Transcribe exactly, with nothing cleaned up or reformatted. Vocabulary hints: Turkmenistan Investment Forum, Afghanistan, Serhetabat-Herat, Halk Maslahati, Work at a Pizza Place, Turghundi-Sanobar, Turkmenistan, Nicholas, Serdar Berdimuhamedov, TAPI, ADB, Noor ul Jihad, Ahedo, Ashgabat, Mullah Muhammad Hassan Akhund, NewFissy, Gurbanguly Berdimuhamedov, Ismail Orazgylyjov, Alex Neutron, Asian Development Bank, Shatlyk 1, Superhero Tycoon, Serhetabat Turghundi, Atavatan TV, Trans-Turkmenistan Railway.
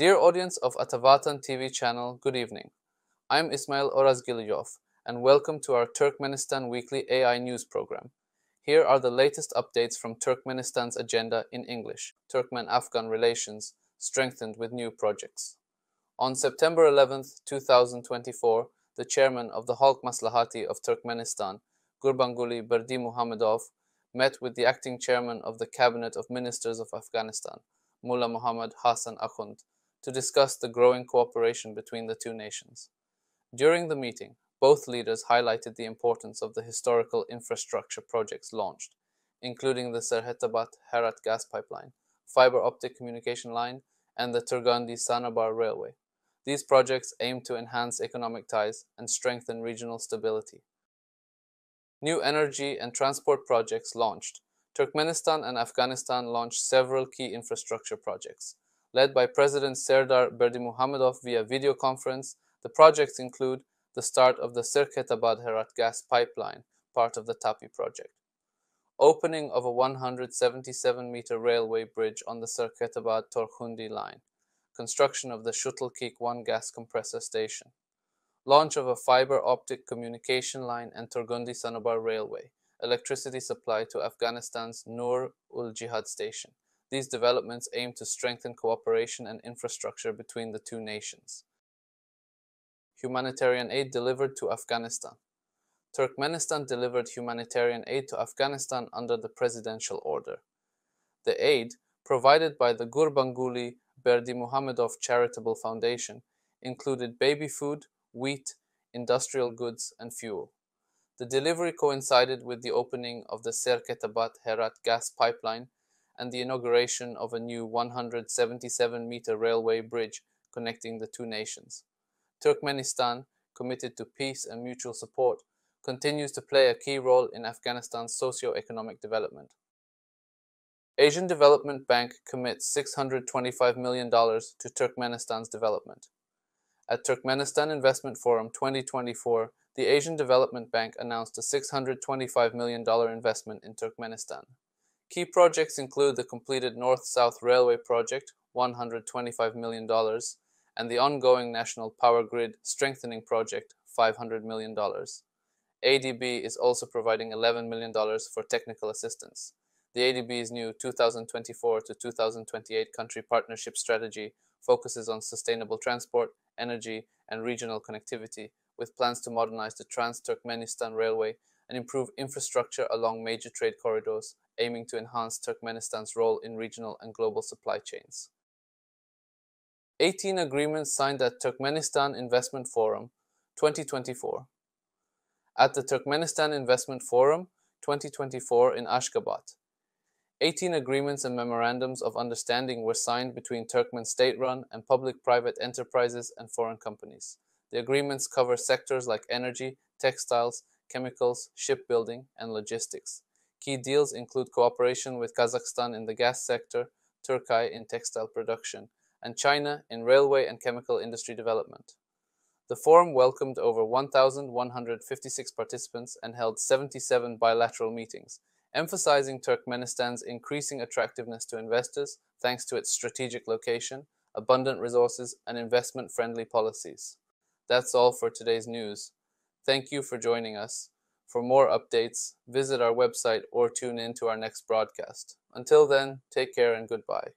Dear audience of Atavatan T V channel, good evening. I'm Ismail Orazgylyjov and welcome to our Turkmenistan Weekly A I News program. Here are the latest updates from Turkmenistan's agenda in English. Turkmen-Afghan relations strengthened with new projects. On September eleventh, two thousand twenty-four, the chairman of the Halk Maslahati of Turkmenistan, Gurbanguly Berdimuhamedov, met with the acting chairman of the Cabinet of Ministers of Afghanistan, Mullah Muhammad Hassan Akhund, to discuss the growing cooperation between the two nations. During the meeting, both leaders highlighted the importance of the historical infrastructure projects launched, including the Serhetabat-Herat gas pipeline, fiber optic communication line, and the Turghundi-Sanobar Railway. These projects aim to enhance economic ties and strengthen regional stability. New energy and transport projects launched. Turkmenistan and Afghanistan launched several key infrastructure projects. Led by President Serdar Berdimuhamedov via video conference, the projects include the start of the Serhetabat-Herat gas pipeline, part of the TAPI project, opening of a one hundred seventy-seven meter railway bridge on the Serhetabat Turghundi line, construction of the Shatlyk one gas compressor station, launch of a fiber optic communication line and Turghundi-Sanobar Railway, electricity supply to Afghanistan's Noor ul Jihad station. These developments aim to strengthen cooperation and infrastructure between the two nations. Humanitarian aid delivered to Afghanistan. Turkmenistan delivered humanitarian aid to Afghanistan under the presidential order. The aid, provided by the Gurbanguly Berdimuhamedov Charitable Foundation, included baby food, wheat, industrial goods, and fuel. The delivery coincided with the opening of the Serhetabat-Herat gas pipeline and the inauguration of a new one hundred seventy-seven meter railway bridge connecting the two nations. Turkmenistan, committed to peace and mutual support, continues to play a key role in Afghanistan's socio-economic development. Asian Development Bank commits six hundred twenty-five million dollars to Turkmenistan's development. At Turkmenistan Investment Forum twenty twenty-four, the Asian Development Bank announced a six hundred twenty-five million dollars investment in Turkmenistan. Key projects include the completed North-South Railway project, one hundred twenty-five million dollars, and the ongoing National Power Grid Strengthening Project, five hundred million dollars. A D B is also providing eleven million dollars for technical assistance. The A D B's new two thousand twenty-four to two thousand twenty-eight country partnership strategy focuses on sustainable transport, energy, and regional connectivity, with plans to modernize the Trans-Turkmenistan Railway and improve infrastructure along major trade corridors, aiming to enhance Turkmenistan's role in regional and global supply chains. eighteen agreements signed at Turkmenistan Investment Forum twenty twenty-four. At the Turkmenistan Investment Forum twenty twenty-four in Ashgabat, eighteen agreements and memorandums of understanding were signed between Turkmen state-run and public-private enterprises and foreign companies. The agreements cover sectors like energy, textiles, chemicals, shipbuilding, and logistics. Key deals include cooperation with Kazakhstan in the gas sector, Turkey in textile production, and China in railway and chemical industry development. The forum welcomed over one thousand one hundred fifty-six participants and held seventy-seven bilateral meetings, emphasizing Turkmenistan's increasing attractiveness to investors thanks to its strategic location, abundant resources, and investment-friendly policies. That's all for today's news. Thank you for joining us. For more updates, visit our website or tune in to our next broadcast. Until then, take care and goodbye.